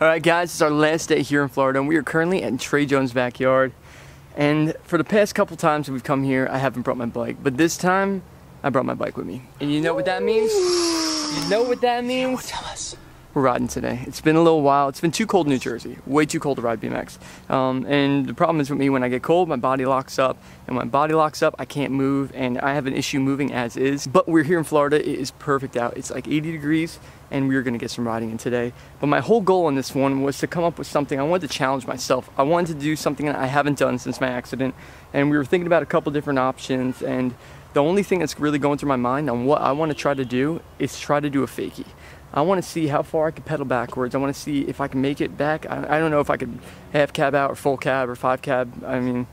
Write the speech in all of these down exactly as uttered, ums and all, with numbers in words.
Alright guys, it's our last day here in Florida and we are currently at Trey Jones' backyard. And for the past couple times we've come here, I haven't brought my bike. But this time, I brought my bike with me. And you know what that means? You know what that means? Yeah, well, tell us. We're riding today. It's been a little while. It's been too cold in New Jersey. Way too cold to ride B M X. Um, and the problem is with me, when I get cold, my body locks up. And when my body locks up, I can't move. And I have an issue moving as is. But we're here in Florida. It is perfect out. It's like eighty degrees. And we are going to get some riding in today. But my whole goal on this one was to come up with something. I wanted to challenge myself. I wanted to do something that I haven't done since my accident. And we were thinking about a couple different options. And the only thing that's really going through my mind on what I want to try to do is try to do a fakie. I want to see how far I can pedal backwards. I want to see if I can make it back. I, I don't know if I could half cab out or full cab or five cab. I mean,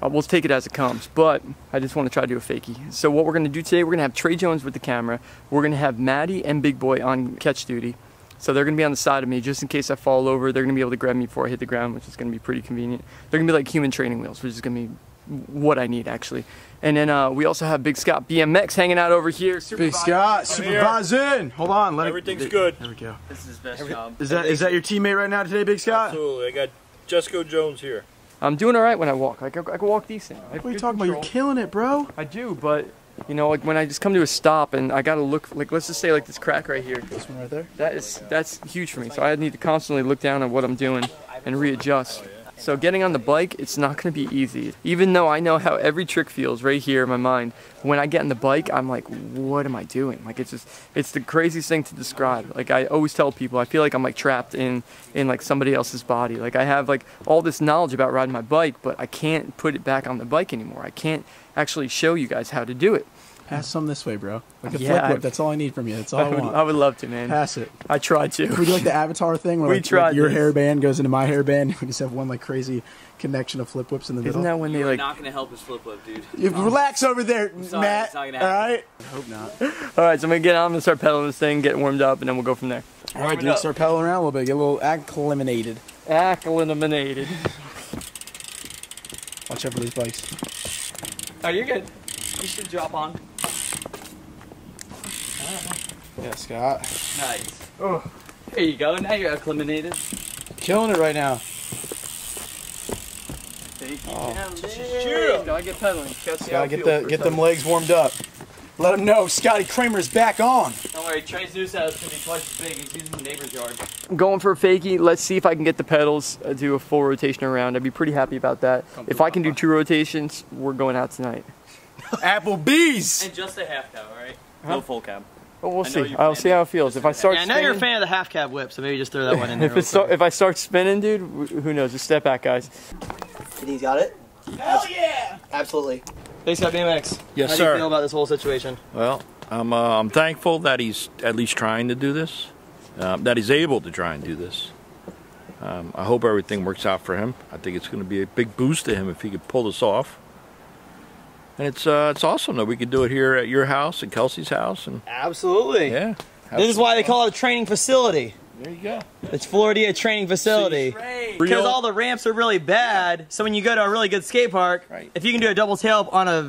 we'll take it as it comes. But I just want to try to do a fakie. So what we're going to do today, we're going to have Trey Jones with the camera. We're going to have Maddie and Big Boy on catch duty. So they're going to be on the side of me just in case I fall over. They're going to be able to grab me before I hit the ground, which is going to be pretty convenient. They're going to be like human training wheels, which is going to be what I need actually. And then uh, we also have Big Scott B M X hanging out over here. Supervising. Big Scott, supervising. Hold on, let everything's it, good. There we go. This is his best Every, job. Is that is that your teammate right now today, Big Scott? Absolutely. I got Jesco Jones here. I'm doing all right when I walk. Like I, I can walk decent. What are you talking control. about? You're killing it, bro. I do, but you know, like when I just come to a stop and I gotta look. Like let's just say like this crack right here. This one right there. That is that's huge for me. So I need to constantly look down at what I'm doing and readjust. Oh, yeah. So getting on the bike, it's not going to be easy. Even though I know how every trick feels right here in my mind, when I get on the bike, I'm like, what am I doing? Like it's just, it's the craziest thing to describe. Like I always tell people, I feel like I'm like trapped in, in like somebody else's body. Like I have like all this knowledge about riding my bike, but I can't put it back on the bike anymore. I can't actually show you guys how to do it. Pass some this way, bro. Like a yeah, flip whip. That's all I need from you. That's all I, I would, want. I would love to, man. Pass it. I tried to. We do like the avatar thing where we like, tried like your hairband goes into my hairband. We just have one like crazy connection of flip whips in the Isn't middle. Isn't that when they You're like... not going to help us flip whip, dude. You um, relax over there, sorry, Matt. All right? I hope not. All right, so I'm going to get on. I'm going to start pedaling this thing, get warmed up, and then we'll go from there. All right, dude. Start pedaling around a little bit. Get a little acclimated. Acclimated. Watch out for these bikes. Oh, you're good. You should drop on. Yeah, Scott. Nice. Oh, there you go. Now you're acclimated. Killing it right now. Thank you. Oh. Cheers. Gotta get pedaling. Gotta get the get them legs warmed up. Let them know Scotty Kramer is back on. Don't worry, Trey's new house is gonna be twice as big. He's using the neighbor's yard. I'm going for a fakie. Let's see if I can get the pedals to do a full rotation around. I'd be pretty happy about that. If I can do two rotations, we're going out tonight. Applebee's! And just a half cab, alright? Huh? No full cab. Well, we'll see. I'll see how it feels. If I start yeah, I know spinning, you're a fan of the half cab whip, so maybe just throw that one in there. if, it start, if I start spinning, dude, who knows? Just step back, guys. He's got it? Hell yeah! Absolutely. Thanks, Scott B M X. Yes, sir. How do you feel about this whole situation? Well, I'm, uh, I'm thankful that he's at least trying to do this, um, that he's able to try and do this. Um, I hope everything works out for him. I think it's going to be a big boost to him if he could pull this off. And it's uh, it's awesome that we could do it here at your house and Kelsey's house. And absolutely. Yeah. Absolutely. This is why they call it a training facility. There you go. It's Florida training facility. Because all the ramps are really bad. So when you go to a really good skate park, right. if you can do a double tail on a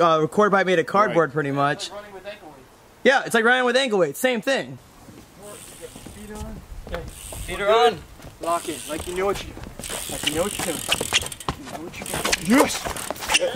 uh, quarter pipe made of cardboard, right. pretty much. It's like running with ankle weights. Yeah, it's like running with ankle weights. Same thing. Feet are on. Okay. Feet are on. Lock in. Like you know what you do. Like you know what you're doing. You know what you're doing. Yes!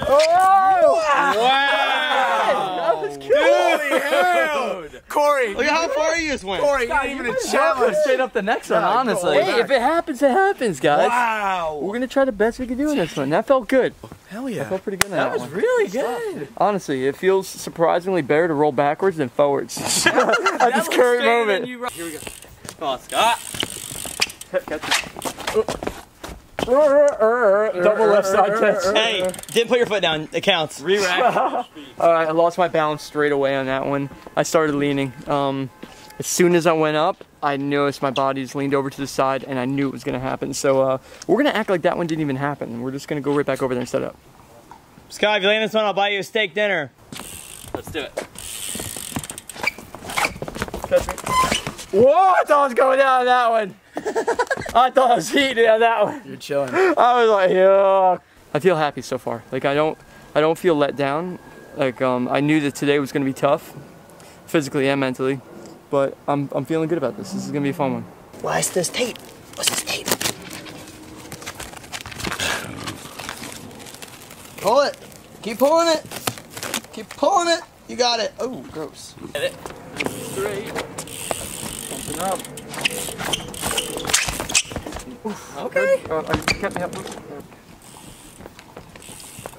Oh! Wow! That was cute! Holy hell! Dude. Corey! Look at how far you just went! Corey, God, you didn't even challenge straight up the next one, God, honestly. Hey, if it happens, it happens, guys. Wow! We're gonna try the best we can do in this one. That felt good. Hell yeah. That felt pretty good in that, that was one. really good. Honestly, it feels surprisingly better to roll backwards than forwards at this current moment. Here we go. Come on, Scott. Catch it. Double left side catch. Hey, didn't put your foot down. It counts. Re-rack. All right, I lost my balance straight away on that one. I started leaning. Um, as soon as I went up, I noticed my body's leaned over to the side, and I knew it was going to happen. So uh, we're going to act like that one didn't even happen. We're just going to go right back over there and set up. Scott, if you land this one, I'll buy you a steak dinner. Let's do it. Catch me. Whoa, I thought I was going down on that one. I thought I was heated on that one. You're chilling. I was like, yeah. I feel happy so far. Like I don't, I don't feel let down. Like um, I knew that today was gonna be tough, physically and mentally, but I'm, I'm feeling good about this. This is gonna be a fun one. Why is this tape? What's his name? Pull it. Keep pulling it. Keep pulling it. You got it. Oh, gross. Get it. Three. Something up. Oof, okay. Uh, I kept me up. All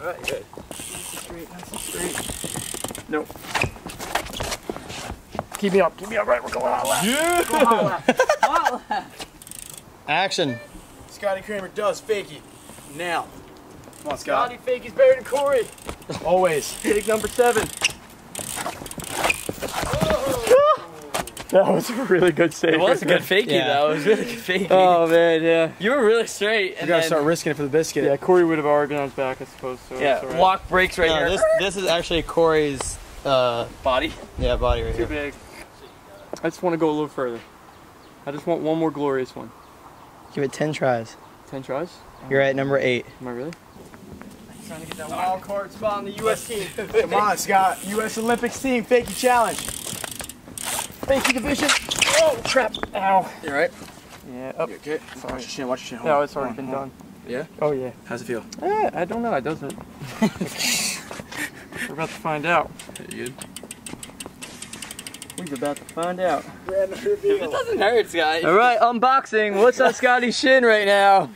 right, good. Straight, nice straight. Nope. Keep me up. Keep me up. Right, we're going all out. Yeah. We're going all out. All out. Action. Scotty Kramer does fakie. Now. Come on, Scott. Scotty fakie's better than Corey. Always. Take number seven. That was a really good save. It was a good fakie, yeah. though. It was really good fakie. Oh, man, yeah. You were really straight. You got to start risking it for the biscuit. Yeah, Corey would have already been on his back, I suppose. So yeah, right. Walk breaks right no, here. This, this is actually Corey's uh, body. Yeah, body right Too here. Too big. I just want to go a little further. I just want one more glorious one. Give it ten tries. ten tries? You're at number eight. Am I really? I'm trying to get that wild card spot on the U S team. Come on, Scott. U S Olympics team, fakie challenge. Fakie division. Oh, crap. Ow. You alright? Yeah. Up. You okay? Sorry. Watch your chin, watch your chin. Hold no, it's already on, been done. On. Yeah? Oh, yeah. How's it feel? Eh, I don't know. It doesn't. We're about to find out. You good? We're about to find out. It doesn't hurt, Scott. Alright, unboxing. What's on Scotty's shin right now?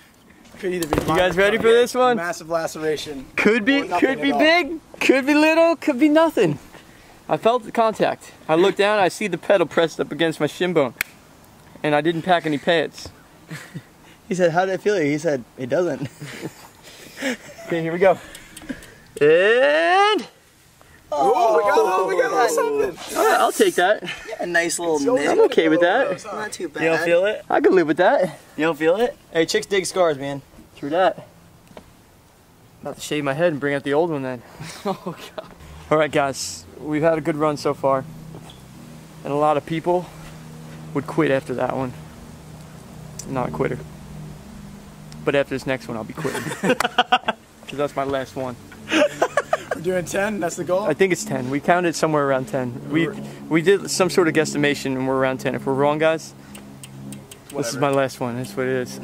Could either be you guys ready for this one? Massive laceration. Could be, could be big, could be little, could be nothing. I felt the contact. I looked down, I see the pedal pressed up against my shin bone. And I didn't pack any pads. He said, how did it feel? He said, it doesn't. Okay, here we go. And... Oh, we got, oh, we got something. All right, I'll take that. Yeah, a nice little nip. I'm okay with that. It's not too bad. You don't feel it? I can live with that. You don't feel it? Hey, chicks dig scars, man. True that. About to shave my head and bring out the old one then. Oh, God. All right, guys. We've had a good run so far. And a lot of people would quit after that one. I'm not a quitter. But after this next one, I'll be quitting. Because that's my last one. We're doing ten, that's the goal? I think it's ten. We counted somewhere around ten. We we did some sort of guesstimation and we're around ten. If we're wrong, guys, whatever. This is my last one. That's what it is.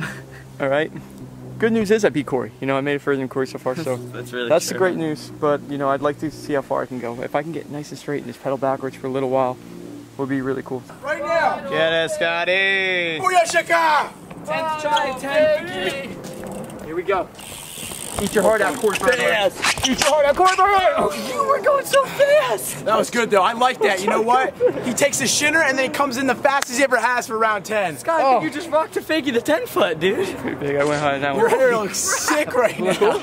All right? Good news is I beat Corey. You know, I made it further than Corey so far, so that's, really that's the great news. But, you know, I'd like to see how far I can go. If I can get nice and straight and just pedal backwards for a little while, it would be really cool. Right now! Get it, Scotty! Booyashika! tenth try, ten. Here we go. Eat your heart out, Corey. Fast! Eat your heart out, Corey. Oh, you were going so fast! That was good, though. I like that. You know what? He takes his shinner, and then he comes in the fastest he ever has for round ten. Scott, oh. I think you just rocked a fakie the ten foot, dude. Pretty big. I went high in that one. Your hair looks sick right now.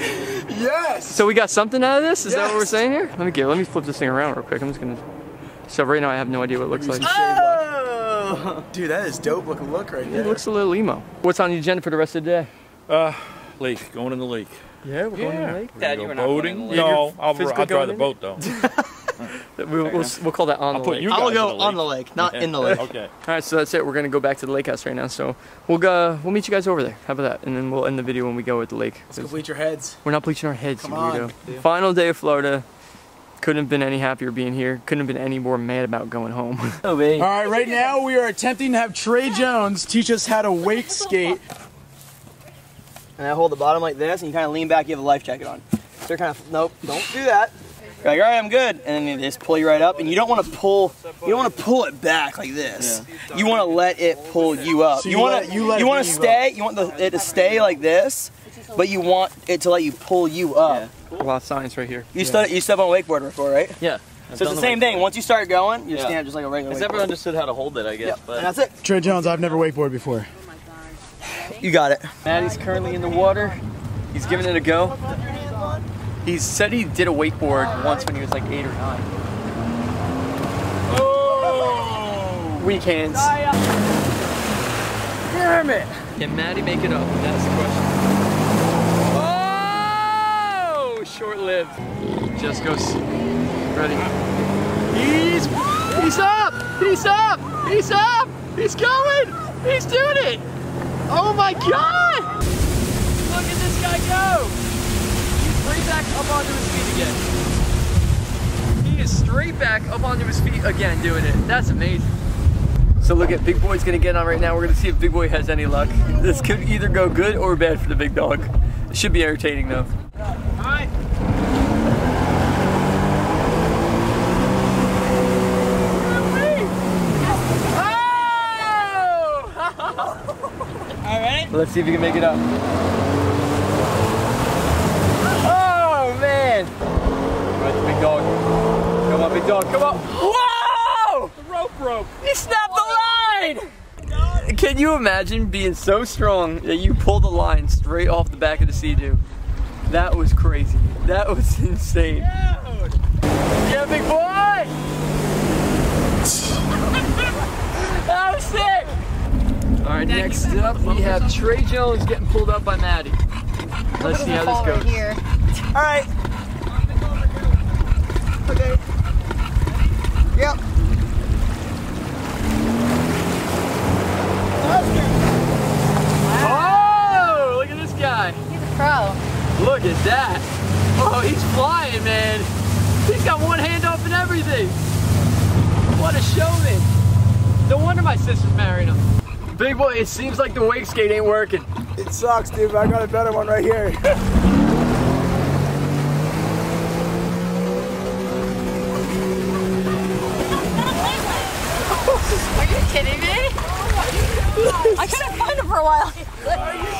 Yes! So we got something out of this? Is yes. that what we're saying here? Let me get, Let me flip this thing around real quick. I'm just going to... So right now, I have no idea what it looks like. Oh! Dude, that is dope looking look right there. It looks a little emo. What's on the agenda for the rest of the day? Uh... Lake, going in the lake. Yeah, we're yeah. going in the lake. Dad, go you boating? In the lake. No, I'll, I'll drive the boat though. we'll, we'll, we'll call that on I'll the lake. I'll go the lake. on the lake, not yeah. in the lake. Okay. All right, so that's it. We're gonna go back to the lake house right now. So we'll go. We'll meet you guys over there. How about that? And then we'll end the video when we go at the lake. Let's go bleach your heads. We're not bleaching our heads, Come you on. weirdo. Final day of Florida. Couldn't have been any happier being here. Couldn't have been any more mad about going home. Oh, baby. All right, right now we are attempting to have Trey Jones teach us how to wake skate. And I hold the bottom like this, and you kind of lean back, you have a life jacket on. They're kind of, nope, don't do that. You're like, all right, I'm good. And then they just pull you right up, and you don't want to pull, you don't want to pull it back like this. Yeah. You want to let it pull you up. So you, you want to, you, you want to stay, you want the, it to stay like this, but you want it to let you pull you up. Yeah. A lot of science right here. You, yeah. stu you step on a wakeboard before, right? Yeah. I've so it's the same wakeboard. thing. Once you start going, you yeah. stand just like a regular wakeboard. I've never understood how to hold it, I guess. Yep. But. And that's it. Trey Jones, I've never wakeboarded before. You got it. Maddie's currently in the water. He's giving it a go. He said he did a wakeboard once when he was like eight or nine. Oh! Weak hands. Damn it! Can Maddie make it up? That's the question. Oh! Short-lived. Jesco's ready. He's he's up! He's up! He's up! He's going! He's doing it! Oh my God! Look at this guy go! He's straight back up onto his feet again. He is straight back up onto his feet again doing it. That's amazing. So look at Big Boy's gonna get on right now. We're gonna see if Big Boy has any luck. This could either go good or bad for the big dog. It should be entertaining though. Hi. Oh! All right. Let's see if you can make it up. Oh man! Come on, big dog. Come on, big dog. Come on. Whoa! Broke. You snapped the line! Can you imagine being so strong that you pull the line straight off the back of the Sea-Doo? That was crazy. That was insane. Yeah, yeah big boy! That was sick! Alright, next up we have Trey Jones getting pulled up by Maddie. Let's see how this goes. Alright. Okay. Yep. Oh, look at this guy. He's a pro. Look at that. Oh, he's flying, man. He's got one hand up and everything. What a showman. No wonder my sister's married him. Big boy, it seems like the wake skate ain't working. It sucks, dude, but I got a better one right here. Are you kidding me? I couldn't find him for a while.